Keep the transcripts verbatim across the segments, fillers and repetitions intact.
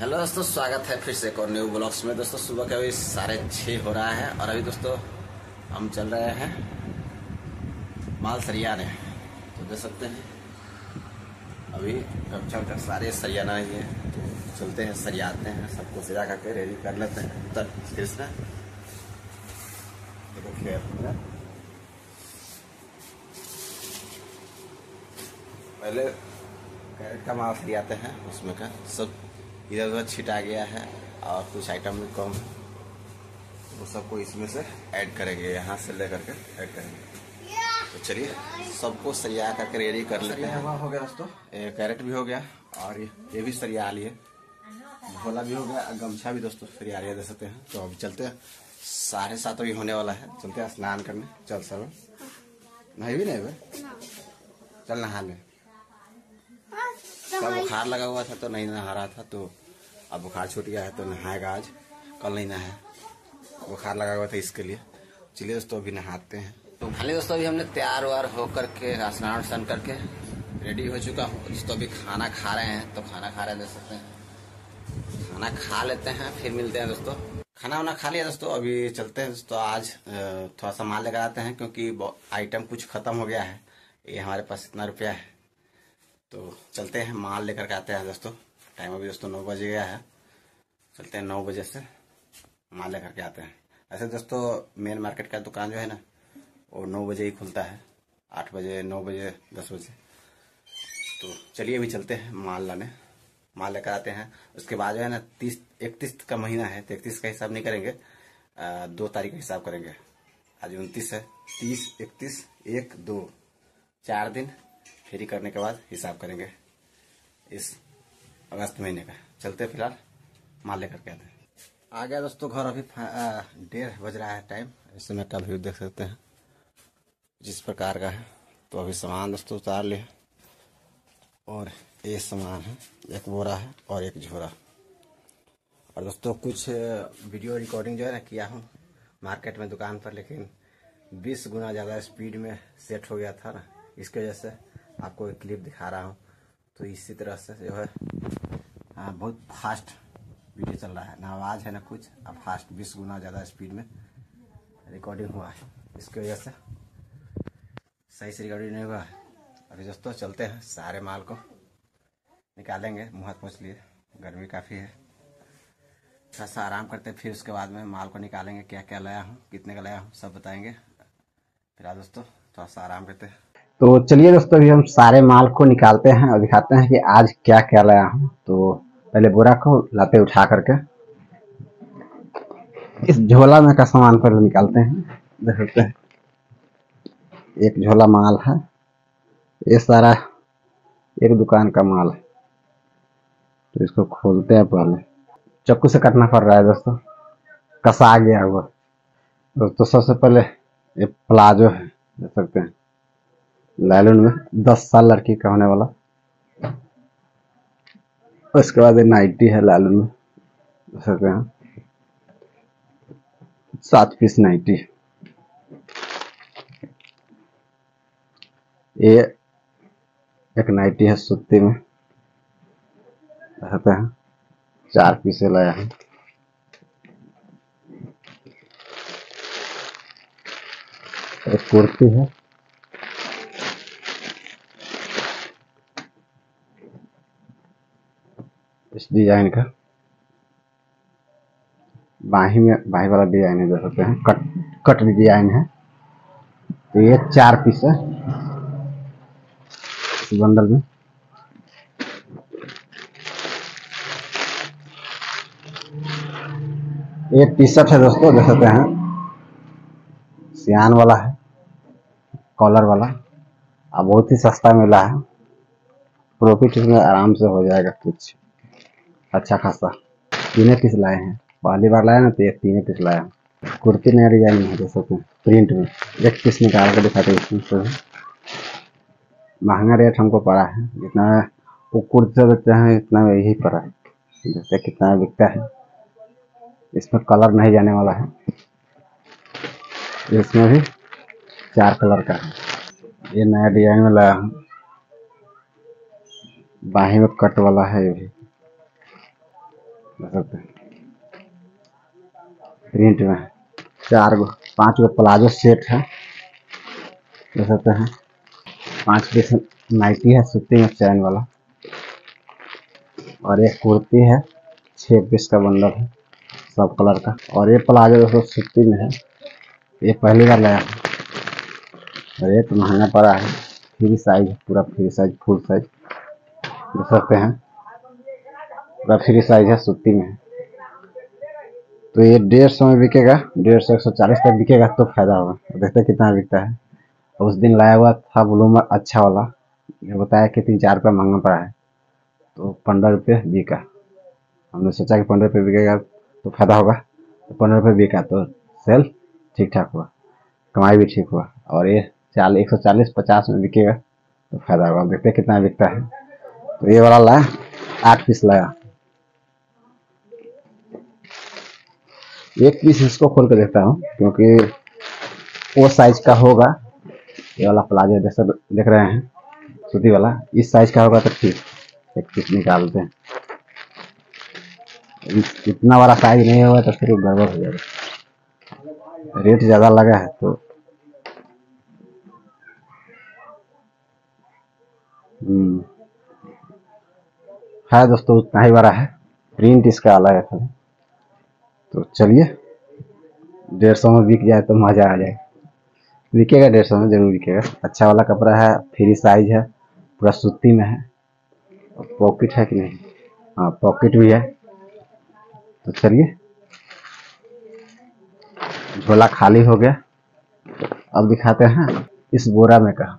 Hello दोस्तों, स्वागत है फिर से एक और न्यू ब्लॉग्स में। दोस्तों सुबह का अभी साढ़े छः हो रहा है और अभी दोस्तों हम चल रहे हैं माल सरियाने। तो देख सकते हैं अभी कक्षा का सारे सरियाना ही है, तो चलते हैं सरियाते हैं, सबको सरिया करके रेडी कर लेते हैं। उत्तर कृष्ण देखिए पहले कैरेट का माल सरियाते हैं, उसमें का सब इधर उधर छिटा गया है और कुछ आइटम भी कम है, वो सबको इसमें से ऐड करेंगे, यहाँ से ले करके ऐड करेंगे। तो चलिए सबको सरिया करके रेडी कर लेते हैं। हो गया दोस्तों, कैरेट भी हो गया और ये भी सरिया लिए, झोला भी हो गया, गमछा भी दोस्तों सरिया लिया, दे सकते हैं। तो अब चलते हैं, साढ़े सात बजे होने वाला है, चलते हैं स्नान करने। चल सर नहीं भी नहीं भाई, चल नहाने। तब बुखार लगा हुआ था तो नहीं नहा रहा था, तो अब बुखार छूट गया है तो नहाएगा आज, कल नहीं नहाया, बुखार लगा हुआ था इसके लिए। चलिए दोस्तों अभी नहाते हैं। तो फाइनली दोस्तों अभी हमने तैयार वार होकर के स्नान वन करके रेडी हो चुका हूँ दोस्तों। अभी खाना खा रहे हैं, तो खाना खा रहे हैं, देख सकते हैं खाना खा लेते हैं, फिर मिलते हैं दोस्तों। खाना वाना खा लिया दोस्तों, अभी चलते हैं दोस्तों। आज थोड़ा सा माल लेकर आते हैं क्योंकि आइटम कुछ खत्म हो गया है, ये हमारे पास इतना रुपया है, तो चलते हैं माल लेकर के आते हैं दोस्तों। टाइम अभी दोस्तों नौ बजे गया है, चलते हैं नौ बजे से माल लेकर के आते हैं। ऐसे दोस्तों मेन मार्केट का दुकान जो है ना वो नौ बजे ही खुलता है, आठ बजे, नौ बजे, दस बजे। तो चलिए अभी चलते हैं माल लाने, माल लेकर आते हैं। उसके बाद जो है ना तीस इकतीस का महीना है, तो इकतीस का हिसाब नहीं करेंगे, आ, दो तारीख का हिसाब करेंगे। आज उनतीस है, तीस, इकतीस, एक, दो, चार दिन फेरी करने के बाद हिसाब करेंगे इस अगस्त महीने का। चलते फिलहाल माल लेकर के आते हैं। आ गया दोस्तों घर, अभी डेढ़ बज रहा है टाइम। इस समय का व्यू देख सकते हैं जिस प्रकार का है। तो अभी सामान दोस्तों उतार लिया, और ये सामान है, एक बोरा है और एक झोरा। और दोस्तों कुछ वीडियो रिकॉर्डिंग जो है ना किया हूँ मार्केट में दुकान पर, लेकिन बीस गुना ज़्यादा स्पीड में सेट हो गया था ना, इसकी वजह से आपको एक क्लिप दिखा रहा हूँ। तो इसी तरह से जो है आ, बहुत फास्ट वीडियो चल रहा है ना, आवाज़ है ना कुछ, अब फास्ट बीस गुना ज़्यादा स्पीड में रिकॉर्डिंग हुआ है, इसकी वजह से सही से रिकॉर्डिंग नहीं हुआ है। अभी दोस्तों चलते हैं, सारे माल को निकालेंगे। मुँह हाथ पोंछ लिए, गर्मी काफ़ी है, थोड़ा सा आराम करते हैं, फिर उसके बाद में माल को निकालेंगे। क्या क्या लाया हूँ, कितने का लाया हूँ, सब बताएँगे। फिलहाल दोस्तों थोड़ा सा आराम करते हैं। तो चलिए दोस्तों अभी हम सारे माल को निकालते हैं और दिखाते हैं कि आज क्या क्या लाया हूँ। तो पहले बोरा को लाते उठा करके इस झोला में का सामान पहले निकालते हैं। देख सकते हैं एक झोला माल है, ये सारा एक दुकान का माल है। तो इसको खोलते हैं, पहले चाकू से काटना पड़ रहा है दोस्तों, कसा गया हुआ। दोस्तों सबसे पहले ये प्लाजो है, देख सकते हैं लाइलॉन में, दस साल लड़की का होने वाला। उसके बाद नाइटी है लाइलॉन में, देख सकते हैं सात पीस नाइटी। ये एक नाइटी है सूती में, देख सकते हैं चार पीस लाया है। एक कुर्ती है, इस डिजाइन का बाही में, बाही वाला डिजाइन है, देख सकते हैं कट कट डिजाइन है। तो ये चार पीस है इस बंडल में। ये टी शर्ट है दोस्तों, देख सकते हैं सियान वाला है, कॉलर वाला, और बहुत ही सस्ता मिला है, प्रॉफिट इसमें आराम से हो जाएगा कुछ अच्छा खासा। तीन पीस लाए हैं, पहली बार लाया ना तो ये तीन पीस लाया है। कुर्ती नया डिजाइन है, दे सकते हैं प्रिंट में। एक पीस निकाल कर दिखाते हैं, इसमें महंगा रेट हमको पड़ा है, जितना वो कुर्ती देते हैं इतना में यही पड़ा है, जैसे कितना बिकता है। इसमें कलर नहीं जाने वाला है, इसमें भी चार कलर का है। ये नया डिजाइन में लाया हूँ, बाही में कट वाला है, ये भी प्रिंट में चार गो पाँच गो प्लाजो सेट है, ले सकते हैं। पाँच पीस नाइटी है सूती में चैन वाला, और एक कुर्ती है छः पीस का बंडल है सब कलर का। और ये प्लाजो दोस्तों सूती में है, ये पहली बार लाया है, रेट महंगा पड़ा है। फ्री साइज है, पूरा फ्री साइज फुल साइज ले सकते हैं, पूरा फ्री साइज है सूती में है। तो ये डेढ़ सौ में बिकेगा, डेढ़ सौ एक सौ चालीस तक बिकेगा तो फायदा होगा। देखते कितना बिकता है। उस दिन लाया हुआ था ब्लूमर अच्छा वाला, ये बताया कि तीन चार रुपये महंगा पड़ा है, तो पंद्रह रुपये बिका। हमने सोचा कि पंद्रह रुपये बिकेगा तो फायदा होगा, तो पंद्रह रुपये बिका तो सेल ठीक ठाक हुआ, कमाई भी ठीक हुआ। और ये चाल एक सौ चालीस पचास में बिकेगा तो फायदा होगा। देखते कितना बिकता है। तो ये वाला लाया आठ पीस लाया, एक पीस इसको खोल कर देखता हूँ क्योंकि वो साइज का होगा। ये वाला प्लाजो जैसा देख रहे हैं सूती वाला, इस साइज का होगा तो ठीक। एक पीस निकालते हैं, इतना बड़ा साइज नहीं होगा तो फिर गड़बड़ हो जाएगा। रेट ज़्यादा लगा है तो है दोस्तों उतना ही बड़ा है, प्रिंट इसका अलग है। तो चलिए डेढ़ सौ में बिक जाए तो मज़ा आ जाए। बिकेगा डेढ़ सौ में जरूर बिकेगा, अच्छा वाला कपड़ा है, फ्री साइज है, पूरा सूती में है। पॉकेट है कि नहीं? हाँ पॉकेट भी है। तो चलिए झोला खाली हो गया, अब दिखाते हैं इस बोरा में का।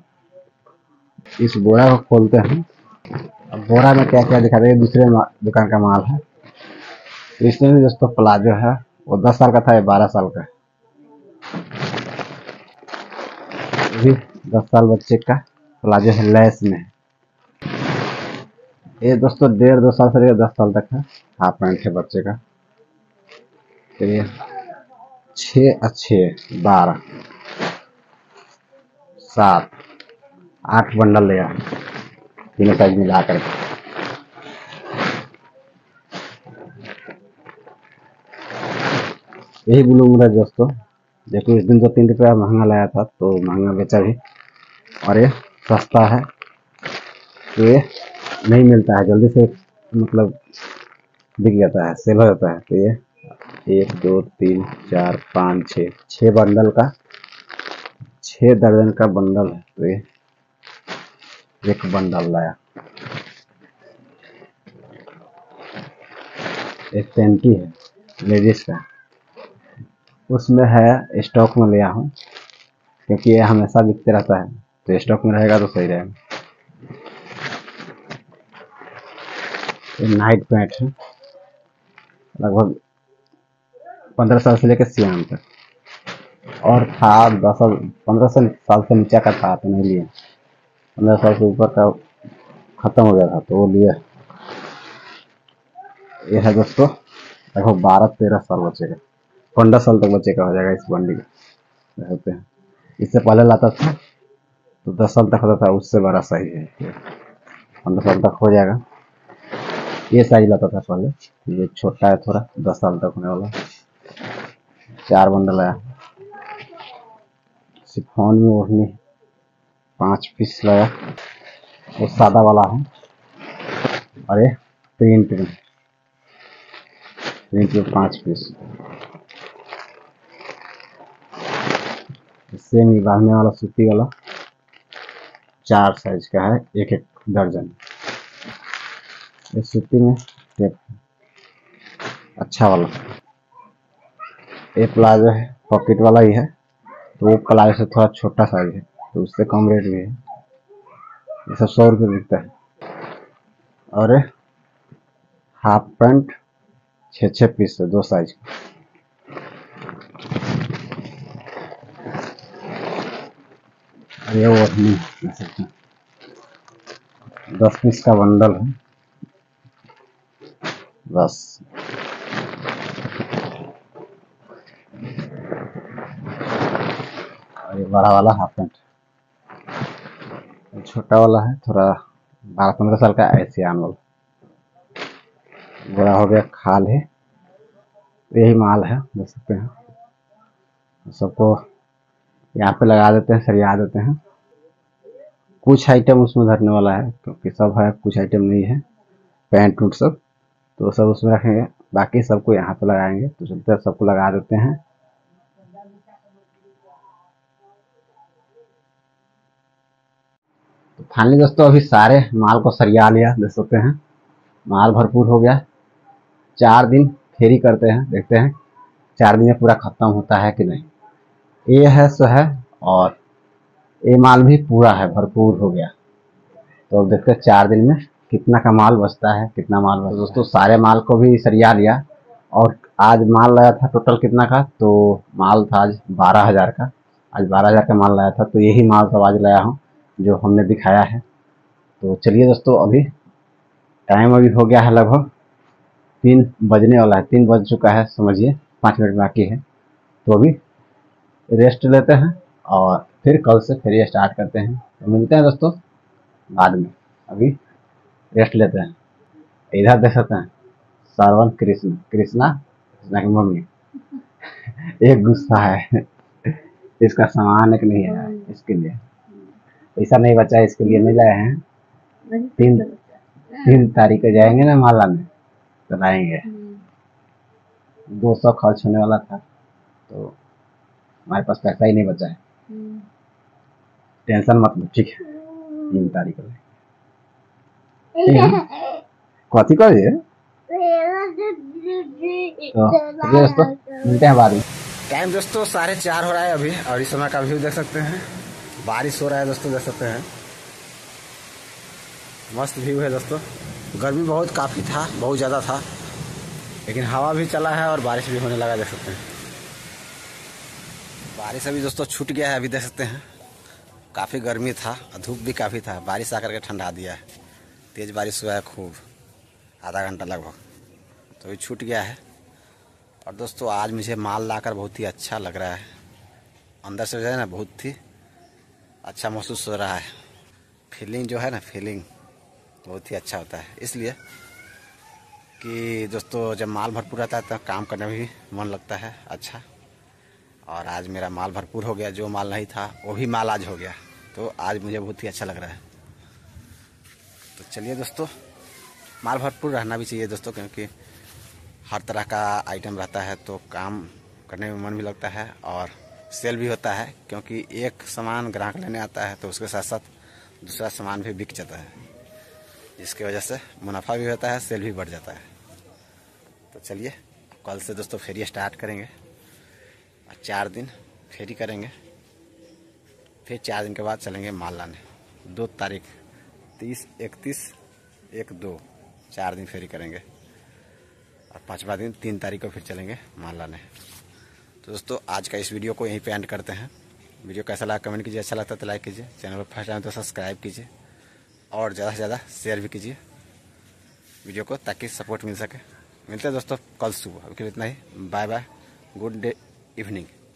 इस बोरा को खोलते हैं। अब बोरा में क्या क्या दिखाते हैं, दूसरे दुकान का माल है। इसमें भी दोस्तों प्लाजो है, वो दस साल का था, ये बारह साल का है। भी दस साल बच्चे का प्लाजो है, लेस में है। ये दोस्तों डेढ़ दो साल से लेकर दस साल तक है, हाफ पैंट है बच्चे का। चलिए छः अच्छे बारह सात आठ बंडल लिया तीनों साइज मिला करके। यही ब्लू मिला दोस्तों, देखो इस दिन तो तीन रुपया महंगा लाया था तो महंगा बेचा भी, और ये सस्ता है तो ये नहीं मिलता है जल्दी से, मतलब बिक जाता है, सेल हो जाता है। तो ये एक दो तीन चार पाँच छः छः बंडल का, छः दर्जन का बंडल है। तो ये एक बंडल लाया, एक पेंटी है लेडीज का, उसमें है स्टॉक में लिया हूँ क्योंकि ये हमेशा बिकते रहता है, तो स्टॉक में रहेगा तो सही रहेगा। नाइट पैंट है, लगभग पंद्रह साल से लेकर सियाम तक, और था दस साल पंद्रह साल साल से नीचे का था तो नहीं लिए, पंद्रह साल से ऊपर का ख़त्म हो गया था तो वो लिए। ये है दोस्तों लगभग बारह तेरह साल बचेगा, पंद्रह साल तक बच्चे का हो जाएगा इस बंडी का। होते हैं इससे पहले लाता था तो दस साल तक होता था, उससे बारह साइज है, पंद्रह साल तक हो जाएगा। ये साइज लाता था पहले, ये छोटा है थोड़ा, दस साल तक होने वाला। चार बंडल आया। सिफॉन में ओढ़नी पाँच पीस लाया, वो सादा वाला है। अरे प्रिंट में प्रिंट में पाँच पीस सेम ही बांधने वाला सूती वाला, चार साइज का है, एक एक दर्जन। इस सूती में एक अच्छा वाला, ये प्लाजो है पॉकेट वाला ही है, तो वो प्लाजो से थोड़ा छोटा साइज है तो उससे कम रेट भी है। ये सब सौ रुपये बिकता है। और हाफ पैंट छः छः पीस है, दो साइज का। ये ओढ़नी दस पीस का बंडल है, बस। और ये बड़ा वाला हाफ पैंट, छोटा वाला है थोड़ा, बारह पंद्रह साल का है, सियान वाला। बड़ा हो गया खाल है, यही माल है, देख सकते हैं। सबको यहाँ पे लगा देते हैं, सरिया देते हैं। कुछ आइटम उसमें धरने वाला है क्योंकि सब है, कुछ आइटम नहीं है, पैंट उट सब, तो सब उसमें रखेंगे, बाकी सबको यहाँ पे लगाएंगे। तो चलते हैं सबको लगा देते हैं। तो फाइनली दोस्तों अभी सारे माल को सरिया लिया, देख सकते हैं माल भरपूर हो गया। चार दिन फेरी करते हैं, देखते हैं चार दिन में पूरा खत्म होता है कि नहीं। ये है सो है, और ये माल भी पूरा है, भरपूर हो गया। तो अब देखते हैं चार दिन में कितना का माल बचता है, कितना माल बचता है। दोस्तों सारे माल को भी सरिया लिया, और आज माल लाया था टोटल कितना का, तो माल था आज बारह हज़ार का। आज बारह हज़ार का माल लाया था, तो यही माल सब आज लाया हूँ जो हमने दिखाया है। तो चलिए दोस्तों, अभी टाइम अभी हो गया है लगभग तीन बजने वाला है, तीन बज चुका है, समझिए पाँच मिनट बाकी है। तो अभी रेस्ट लेते हैं और फिर कल से फिर ये स्टार्ट करते हैं। तो मिलते हैं दोस्तों बाद में, अभी रेस्ट लेते हैं। इधर देख सकते हैं सरवन कृष्ण, कृष्णा कृष्णा की मम्मी, एक गुस्सा है इसका सामान एक नहीं है, इसके लिए पैसा नहीं बचा, इसके लिए नहीं लाए हैं। तीन तीन तारीख को जाएंगे ना माला में, तो लाएंगे। दो सौ खर्च होने वाला था, तो हमारे पास पैसा ही नहीं बचा है। टेंशन मत लो, ठीक है, तीन तारीख को कथी करिए। दोस्तों मिलते हैं बाद में। टाइम दोस्तों साढ़े चार हो रहा है अभी, और इस समय का व्यू देख सकते हैं, बारिश हो रहा है दोस्तों, देख सकते हैं मस्त व्यू है दोस्तों। गर्मी बहुत काफ़ी था, बहुत ज़्यादा था, लेकिन हवा भी चला है और बारिश भी होने लगा, देख सकते हैं। बारिश अभी दोस्तों छूट गया है, अभी देख सकते हैं। काफ़ी गर्मी था, धूप भी काफ़ी था, बारिश आकर के ठंडा दिया है, तेज़ बारिश हुआ है खूब, आधा घंटा लगभग, तो ये छूट गया है। और दोस्तों आज मुझे माल लाकर बहुत ही अच्छा लग रहा है, अंदर से जो है ना बहुत ही अच्छा महसूस हो रहा है। फीलिंग जो है ना, फीलिंग बहुत ही अच्छा होता है, इसलिए कि दोस्तों जब माल भरपूर आता है तब तो काम करने में भी मन लगता है अच्छा। और आज मेरा माल भरपूर हो गया, जो माल नहीं था वो भी माल आज हो गया, तो आज मुझे बहुत ही अच्छा लग रहा है। तो चलिए दोस्तों, माल भरपूर रहना भी चाहिए दोस्तों, क्योंकि हर तरह का आइटम रहता है, तो काम करने में मन भी लगता है और सेल भी होता है, क्योंकि एक सामान ग्राहक लेने आता है तो उसके साथ साथ दूसरा सामान भी बिक जाता है, जिसकी वजह से मुनाफा भी होता है, सेल भी बढ़ जाता है। तो चलिए कल से दोस्तों फेरी स्टार्ट करेंगे, और चार दिन फेरी करेंगे, फिर चार दिन के बाद चलेंगे माल लाने। दो तारीख, तीस, इकतीस, एक, दो, चार दिन फेरी करेंगे, और पाँचवा दिन तीन तारीख को फिर चलेंगे माल लाने। तो दोस्तों आज का इस वीडियो को यहीं पे एंड करते हैं। वीडियो कैसा लगा कमेंट कीजिए, अच्छा लगता है तो लाइक कीजिए, चैनल पर फर्स्ट टाइम तो सब्सक्राइब कीजिए, और ज़्यादा से ज़्यादा शेयर भी कीजिए वीडियो को, ताकि सपोर्ट मिल सके। मिलते हैं दोस्तों कल सुबह, अभी के लिए इतना ही, bye bye, good day, evening.